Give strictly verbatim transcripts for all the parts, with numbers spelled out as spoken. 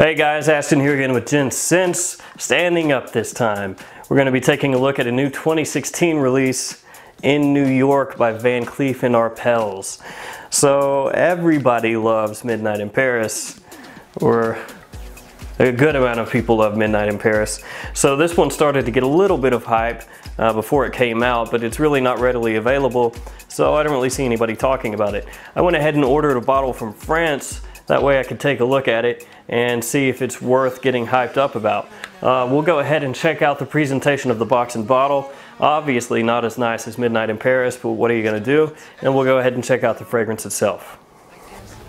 Hey guys, Aston here again with Gensense, standing up this time. We're going to be taking a look at a new twenty sixteen release in New York by Van Cleef and Arpels. So everybody loves Midnight in Paris, or a good amount of people love Midnight in Paris. So this one started to get a little bit of hype uh, before it came out, but it's really not readily available, so I don't really see anybody talking about it. I went ahead and ordered a bottle from France. That way I could take a look at it and see if it's worth getting hyped up about. Uh, we'll go ahead and check out the presentation of the box and bottle. Obviously not as nice as Midnight in Paris, but what are you going to do? And we'll go ahead and check out the fragrance itself.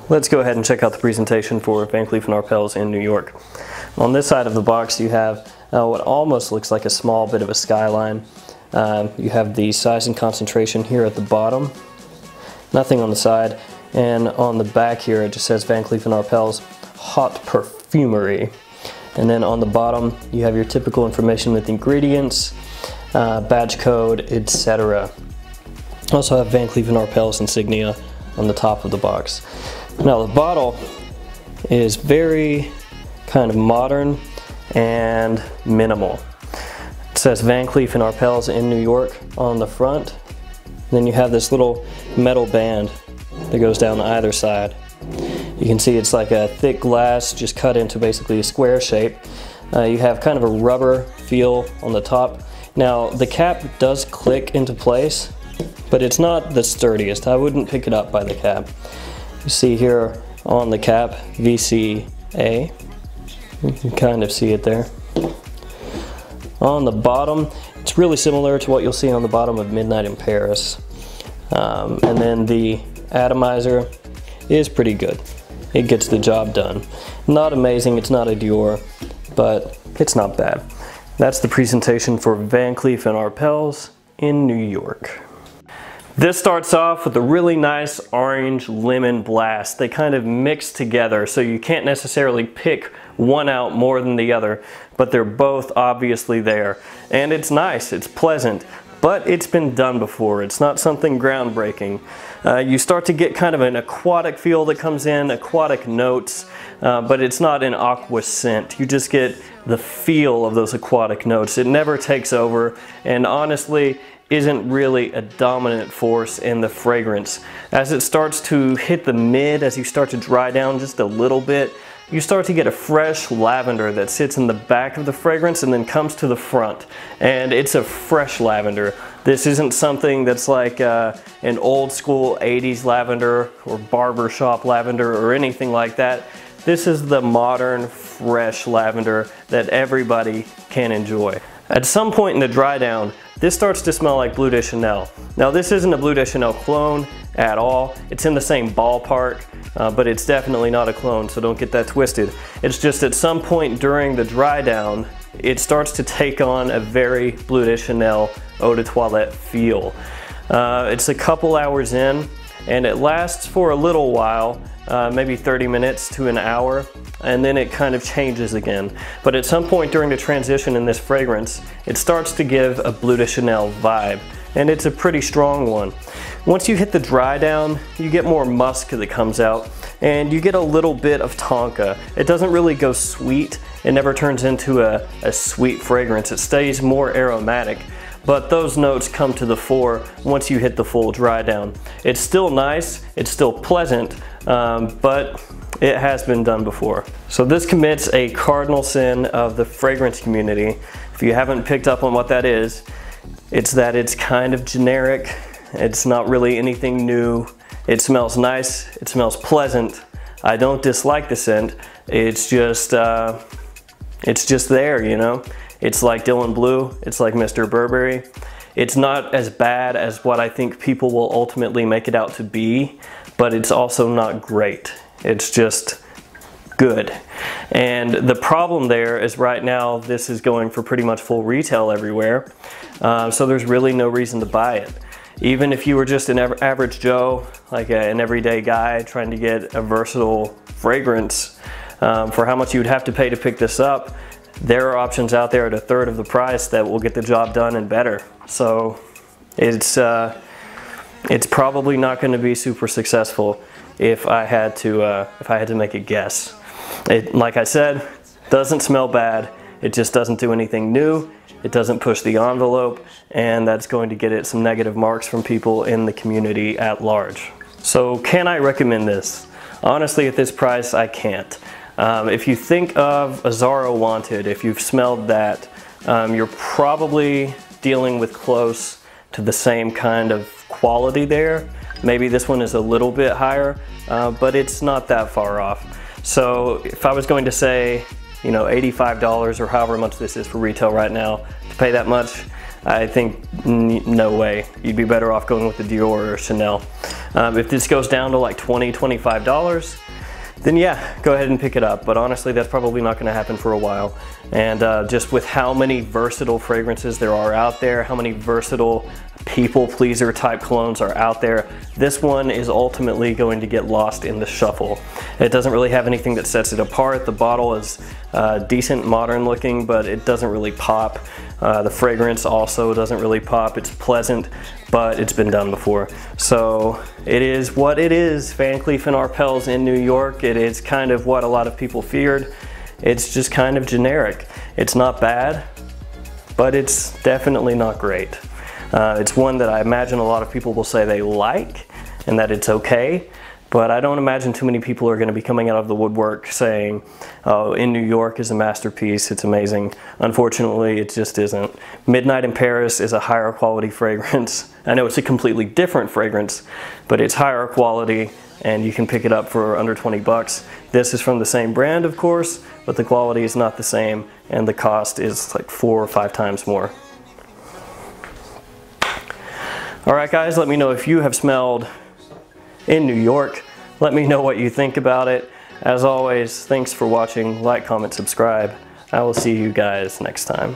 Let's go ahead and check out the presentation for Van Cleef and Arpels in New York. On this side of the box you have uh, what almost looks like a small bit of a skyline. Um, you have the size and concentration here at the bottom. Nothing on the side. And on the back here it just says Van Cleef and Arpels Hot Perfumery. And then on the bottom you have your typical information with ingredients, uh, badge code, et cetera. Also have Van Cleef and Arpels insignia on the top of the box. Now the bottle is very kind of modern and minimal. It says Van Cleef and Arpels in New York on the front. And then you have this little metal band that goes down either side. You can see it's like a thick glass just cut into basically a square shape. Uh, you have kind of a rubber feel on the top. Now the cap does click into place, but it's not the sturdiest. I wouldn't pick it up by the cap. You see here on the cap V C A. You can kind of see it there. On the bottom, it's really similar to what you'll see on the bottom of Midnight in Paris. Um, and then the atomizer is pretty good. It gets the job done. Not amazing, it's not a Dior, but it's not bad. That's the presentation for Van Cleef and Arpels in New York. This starts off with a really nice orange lemon blast. They kind of mix together, so you can't necessarily pick one out more than the other, but they're both obviously there. And it's nice, it's pleasant. But it's been done before. It's not something groundbreaking. Uh, you start to get kind of an aquatic feel that comes in, aquatic notes, uh, but it's not an aqua scent. You just get the feel of those aquatic notes. It never takes over, and honestly isn't really a dominant force in the fragrance. As it starts to hit the mid, as you start to dry down just a little bit, you start to get a fresh lavender that sits in the back of the fragrance and then comes to the front. And it's a fresh lavender. This isn't something that's like uh, an old school eighties lavender or barbershop lavender or anything like that. This is the modern, fresh lavender that everybody can enjoy. At some point in the dry down, this starts to smell like Bleu de Chanel. Now this isn't a Bleu de Chanel clone at all. It's in the same ballpark. Uh, but it's definitely not a clone, so don't get that twisted. It's just at some point during the dry down, it starts to take on a very Bleu de Chanel Eau de Toilette feel. Uh, it's a couple hours in, and it lasts for a little while, uh, maybe thirty minutes to an hour, and then it kind of changes again. But at some point during the transition in this fragrance, it starts to give a Bleu de Chanel vibe. And it's a pretty strong one. Once you hit the dry down, you get more musk that comes out, and you get a little bit of Tonka. It doesn't really go sweet. It never turns into a, a sweet fragrance. It stays more aromatic, but those notes come to the fore once you hit the full dry down. It's still nice, it's still pleasant, um, but it has been done before. So this commits a cardinal sin of the fragrance community. If you haven't picked up on what that is, it's that it's kind of generic. It's not really anything new. It smells nice. It smells pleasant. I don't dislike the scent. It's just, uh, it's just there, you know? It's like Dylan Blue. It's like Mister Burberry. It's not as bad as what I think people will ultimately make it out to be, but it's also not great. It's just good. And the problem there is right now this is going for pretty much full retail everywhere, uh, so there's really no reason to buy it. Even if you were just an average Joe, like a, an everyday guy trying to get a versatile fragrance, um, for how much you would have to pay to pick this up, there are options out there at a third of the price that will get the job done and better. So it's, uh, it's probably not going to be super successful if I had to, uh, if I had to make a guess. It, like I said, doesn't smell bad. It just doesn't do anything new. It doesn't push the envelope, and that's going to get it some negative marks from people in the community at large. So can I recommend this? Honestly, at this price, I can't. Um, if you think of Azzaro Wanted, if you've smelled that, um, you're probably dealing with close to the same kind of quality there. Maybe this one is a little bit higher, uh, but it's not that far off. So if I was going to say, you know, eighty-five dollars or however much this is for retail right now, to pay that much, I think n no way. You'd be better off going with the Dior or Chanel. Um, if this goes down to like twenty, twenty-five dollars, then yeah, go ahead and pick it up. But honestly, that's probably not gonna happen for a while. And uh, just with how many versatile fragrances there are out there, how many versatile people pleaser type colognes are out there, this one is ultimately going to get lost in the shuffle. It doesn't really have anything that sets it apart. The bottle is uh, decent, modern looking, but it doesn't really pop. Uh, the fragrance also doesn't really pop. It's pleasant, but it's been done before. So it is what it is. Van Cleef and Arpels in New York. It is kind of what a lot of people feared. It's just kind of generic. It's not bad, but it's definitely not great. Uh, it's one that I imagine a lot of people will say they like and that it's okay, but I don't imagine too many people are going to be coming out of the woodwork saying, oh, In New York is a masterpiece, it's amazing. Unfortunately, it just isn't. Midnight in Paris is a higher quality fragrance. I know it's a completely different fragrance, but it's higher quality and you can pick it up for under twenty bucks. This is from the same brand, of course, but the quality is not the same and the cost is like four or five times more. Alright guys, let me know if you have smelled In New York. Let me know what you think about it. As always, thanks for watching. Like, comment, subscribe. I will see you guys next time.